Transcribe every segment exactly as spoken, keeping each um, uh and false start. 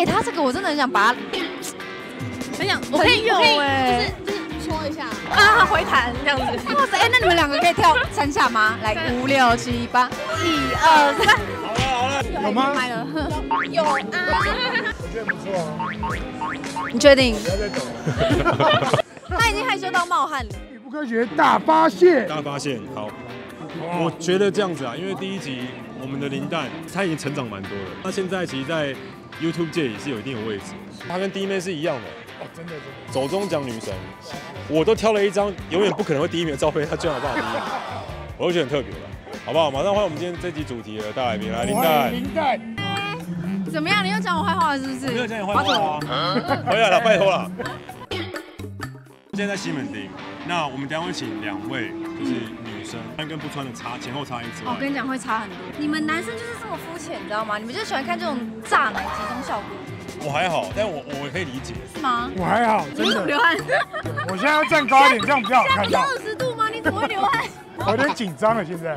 哎、欸，他这个我真的很想把他，很想，我可以，我可以，欸、就是就是戳一下啊，回弹这样子。哇塞，哎、欸，那你们两个可以跳三下吗？来，五六七八，一二三。好了好了，有吗？有啊。我觉得不错啊。你确定？不要再抖了。他已经害羞到冒汗了。语不科学大发现。大发现，好。我觉得这样子啊，因为第一集我们的林蛋他已经成长蛮多了，他现在其实在 YouTube 界也是有一定的位置。他跟第一妹是一样的，哦，真的真的。走中奖女神，我都挑了一张永远不可能会第一名的照片，他居然好不好第一名，我就觉得很特别了，好不好？马上换我们今天这集主题了，大来宾来林蛋。林蛋，怎么样？你又讲我坏话了是不是？没有讲你坏话啊！回来了，拜托了。现在在西门町，那我们等一下会请两位就是。穿跟不穿的差，前后差一截。我跟你讲会差很多。你们男生就是这么肤浅，你知道吗？你们就喜欢看这种炸奶集中效果。我还好，但我我可以理解。是吗？我还好，真的。流汗。我现在要站高一点，这样比较好看到。二十度吗？你怎么会流汗？我有点紧张了，现在。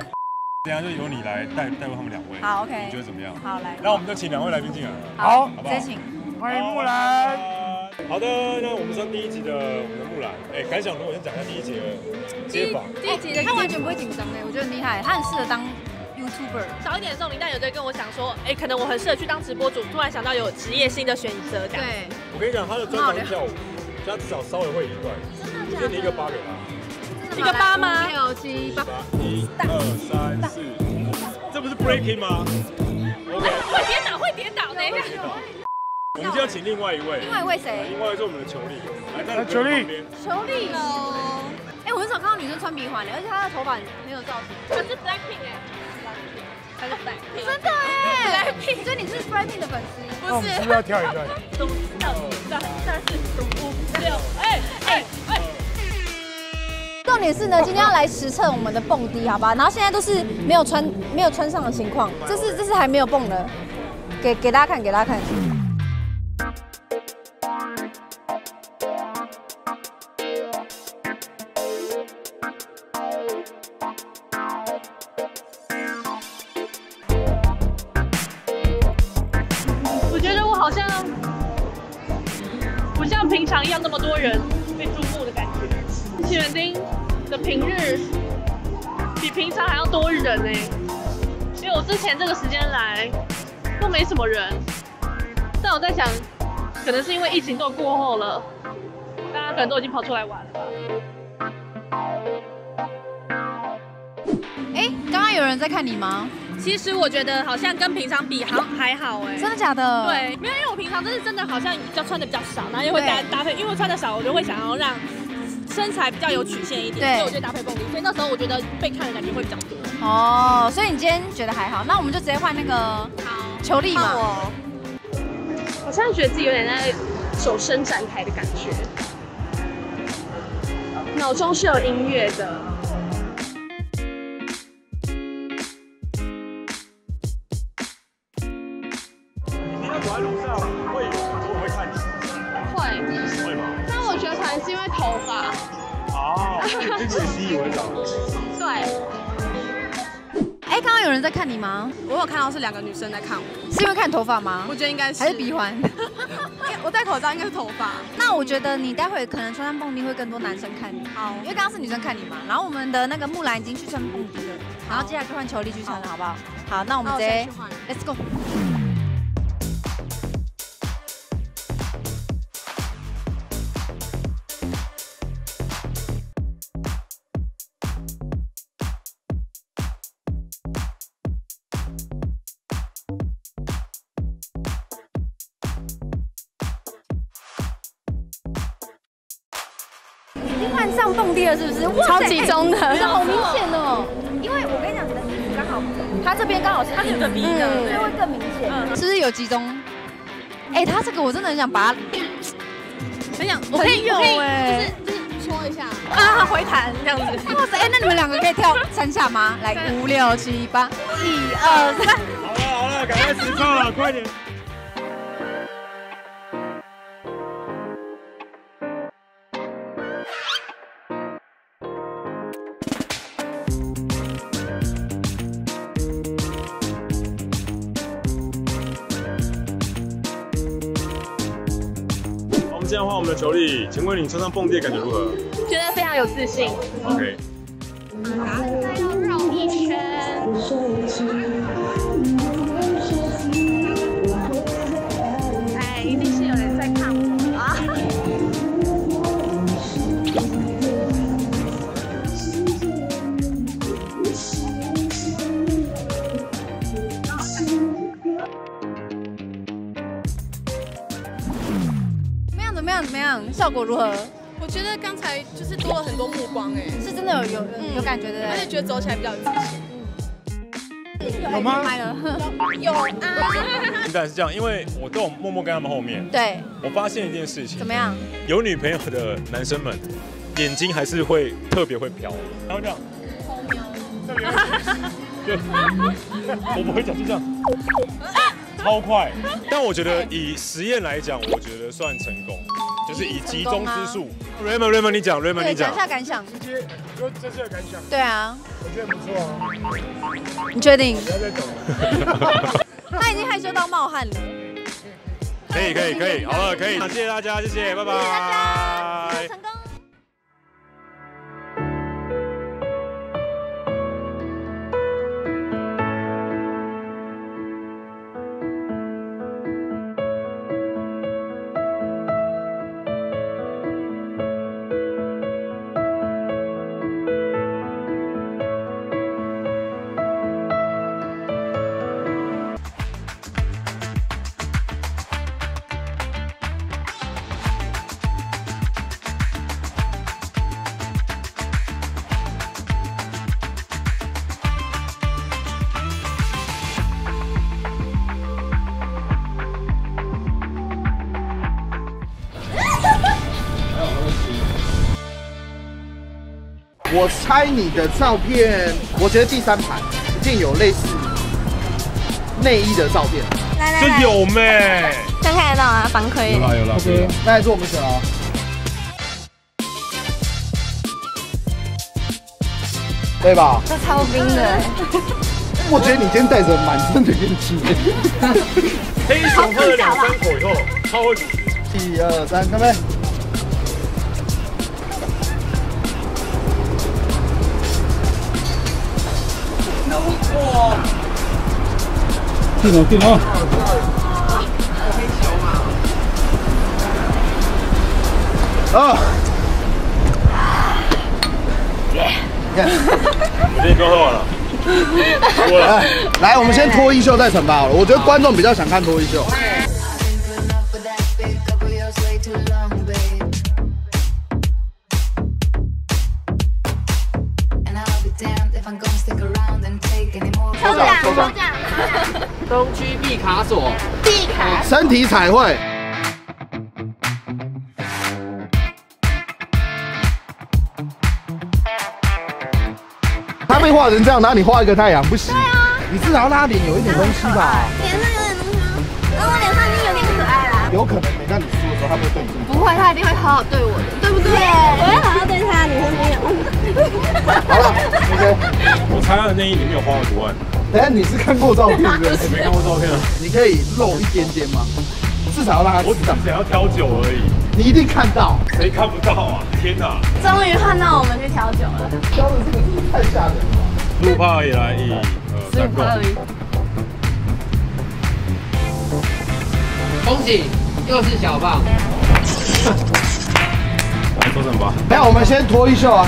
等下就由你来带带过他们两位。好 ，OK。你觉得怎么样？好，来。那我们就请两位来宾进来。好，好不好？请。欢迎木兰。好的，那我们上第一集的我们的木兰。哎，感想呢？我先讲一下第一集的。第一集的他完全不会紧张哎，我觉得很厉害，他很适合当 YouTuber。小一点的时候，林蛋有在跟我讲说，哎、欸，可能我很适合去当直播主，突然想到有职业性的选择。对，我跟你讲，他的专长是跳舞，他至少稍微会一段。真的假的？你一个八给他，一个八吗？六七八，一二三四，这不是 breaking 吗？会跌倒，会跌倒，等一下。我们就要请另外一位，另外一位谁？另外一位是我们的球力，来，球力，球力喽。 我很少看到女生穿鼻环的，而且她的头发很有造型。她是 Blackpink 哎，她是 Blackpink， 真的哎 ，Blackpink。所以你是 Blackpink 的粉丝？不是。是不是要跳一段？咚到三三四五六，哎哎哎。重点是呢，今天要来实测我们的蹦迪，好吧？然后现在都是没有穿没有穿上的情况，这是这是还没有蹦的，给给大家看，给大家看。 一样那么多人被注目的感觉，西门町的平日比平常还要多人呢、欸。因为我之前这个时间来都没什么人，但我在想，可能是因为疫情都过后了，大家可能都已经跑出来玩了吧。哎、欸，刚刚有人在看你吗？ 其实我觉得好像跟平常比好像还好哎，真的假的？对，没有，因为我平常真是真的好像比较穿的比较少，然后又会搭搭配，因为我穿的少，我就会想要让身材比较有曲线一点，所以我就搭配蹦迪，所以那时候我觉得被看的感觉会比较多。哦，所以你今天觉得还好，那我们就直接换那个球力嘛。我现在觉得自己有点在手伸展开的感觉，脑中是有音乐的。 有人在看你吗？我有看到是两个女生在看我，是因为看头发吗？我觉得应该是，还是鼻环？我戴口罩应该是头发。那我觉得你待会可能穿上蹦迪会更多男生看你，好，因为刚刚是女生看你嘛。然后我们的那个木兰已经去穿蹦迪了，然后接下来就换球力去穿了，好不好？好，那我们直接 ，Let's go。换上蹦迪了是不是？哇，超集中的，好明显哦！因为我跟你讲，你的鼻子刚好，他这边刚好是他的鼻子，所以会更明显。是不是有集中？哎，他这个我真的很想把他，很想，我可以，我可以，就是就是戳一下啊，回弹这样子。哇塞，哎，那你们两个可以跳三下吗？来，五六七八，一二三。好了好了，赶快实操了，快点。现在换我们的球力，请问你穿上蹦迪感觉如何？觉得非常有自信。OK。好，再绕一圈。哎，一定是有人在看我啊！怎么样？怎么样？怎么样？效果如何？ 我觉得刚才就是多了很多目光哎，是真的有有有感觉的，而且觉得走起来比较自信。有吗？有啊。应该是这样，因为我都有默默跟他们后面。对。我发现一件事情。怎么样？有女朋友的男生们，眼睛还是会特别会飘，然后这样。特别。对。我不会讲，就这样。超快。但我觉得以实验来讲，我觉得算成功。 就是以集中之术 ，Raymond Raymond 你讲 ，Raymond 你讲，讲一下感想。直接说这次的感想。对啊，我觉得不错啊。你确定？不要再走了。他已经害羞到冒汗了。可以可以可以，好了可以，谢谢大家，谢谢，拜拜。谢谢大家，成功。我猜你的照片，我觉得第三排一定有类似内衣的照片。来来来，这有咩？看看得到啊，防窥。有啦有啦。OK， 那还是我们选啊。对吧？这超冰的。我觉得你今天带着满身的运气。黑熊喝了两三口以后，超会主持。一二三，干杯！ 进了进了！啊！耶！你已经够了，够了！来，我们先脱衣秀再惩罚好了。我觉得观众比较想看脱衣秀。 东区毕卡索，毕卡身体彩绘。他被画成这样，然后你画一个太阳，不行。对啊。你至少拉脸有一点东西吧。脸上有点东西吗？那我脸上已经有点可爱啦。有可能等下你输的时候，他不会对你。不会，他一定会好好对我的，对不对？我要好好对他，你会没有。好了 ，OK。我猜他的内衣里面有花的图案。 等下你是看过照片对不对？没看过照片啊。你可以露一点点吗？至少要让他。我只想要调酒而已。你一定看到。谁看不到啊？天哪！终于看到我们去调酒了。调的这个太吓人了。路怕而已啦，一、二、三、够。恭喜，又是小棒。来，做什么？等下我们先脱衣秀啊。